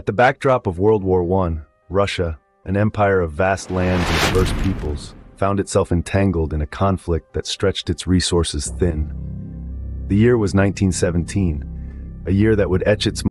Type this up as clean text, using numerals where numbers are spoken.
At the backdrop of World War I, Russia, an empire of vast lands and diverse peoples, found itself entangled in a conflict that stretched its resources thin. The year was 1917, a year that would etch its